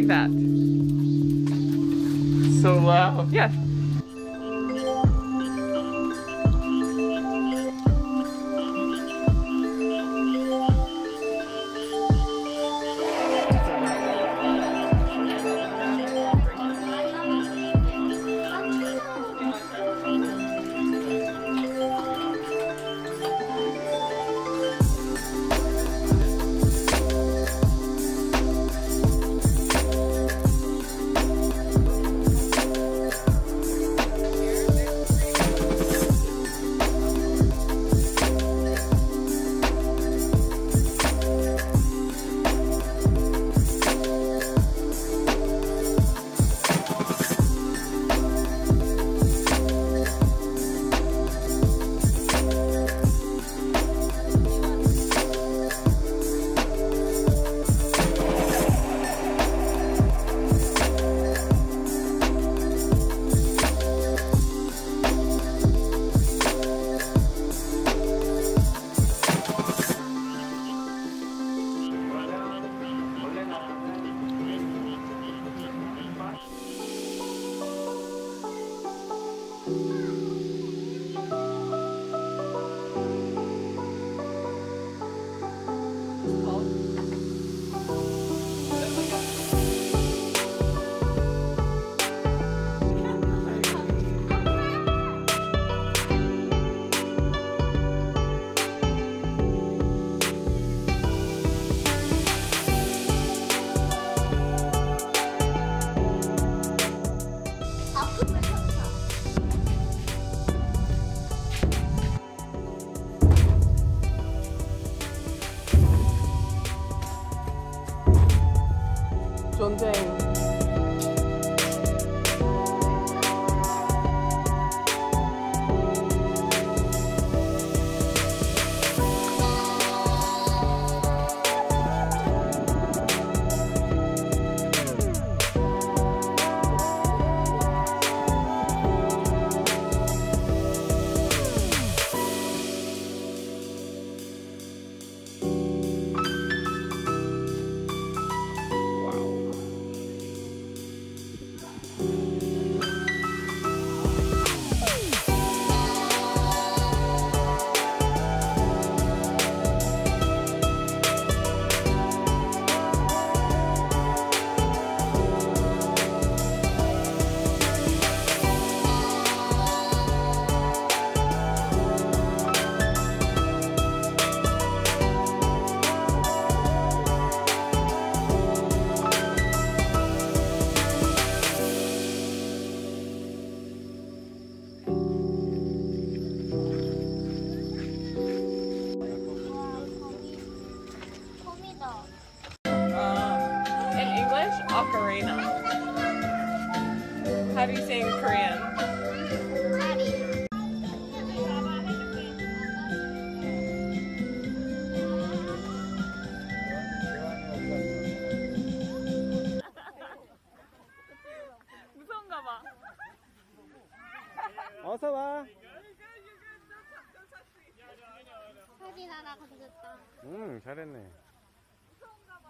like that. So loud. Yeah. How do you say in Korean? 무서운가 봐. 어서 와. 사진 하나 가져왔다. 잘했네. 무서운가 봐.